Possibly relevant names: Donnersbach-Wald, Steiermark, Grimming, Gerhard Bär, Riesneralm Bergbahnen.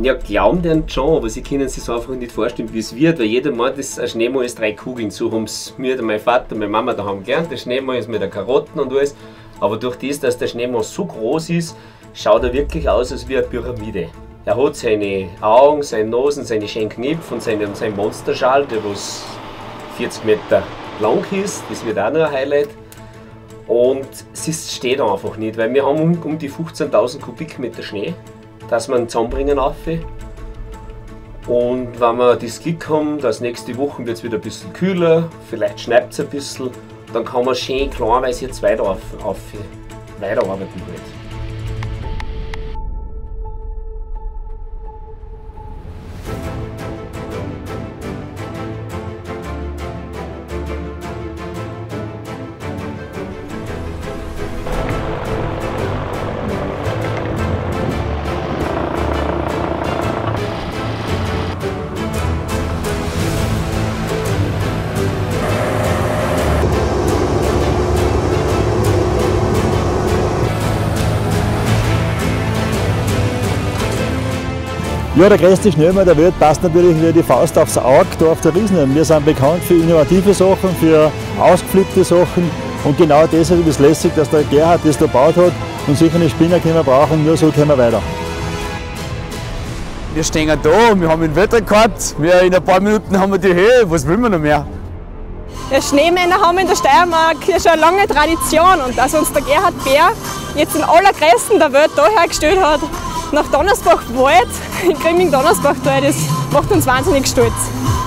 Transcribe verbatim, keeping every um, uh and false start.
Ja, glauben die schon, aber sie können sich einfach nicht vorstellen, wie es wird, weil jeder meint, das ein Schneemann ist drei Kugeln. So haben es mir, mein Vater, meine Mama da haben gelernt, der Schneemann ist mit der Karotten und alles. Aber durch das, dass der Schneemann so groß ist, schaut er wirklich aus als wie eine Pyramide. Er hat seine Augen, seine Nasen, seine schönen Knöpfe und seinen seine Monsterschal, der was vierzig Meter lang ist, das wird auch noch ein Highlight. Und es steht einfach nicht, weil wir haben um, um die fünfzehntausend Kubikmeter Schnee, dass man zusammenbringen rauf. Und wenn wir das Glück haben, dass nächste Woche wird es wieder ein bisschen kühler, vielleicht schneit es ein bisschen, dann kann man schön kleinweise jetzt weiter auf, auf, weiterarbeiten. Ja, der größte Schneemann der Welt passt natürlich wie die Faust aufs Auge da auf der Riesen. Wir sind bekannt für innovative Sachen, für ausgeflippte Sachen und genau deshalb ist es lässig, dass der Gerhard das da gebaut hat und sicher eine Spinner können wir brauchen, nur so können wir weiter. Wir stehen da, wir haben den Wetterkart, wir in ein paar Minuten haben wir die Höhe, was will man noch mehr? Ja, Schneemänner haben in der Steiermark ja schon eine lange Tradition und dass uns der Gerhard Bär jetzt den allergrößten der Welt da hergestellt hat, nach Donnersbach-Wald, in Grimming Donnersbach-Wald, das macht uns wahnsinnig stolz.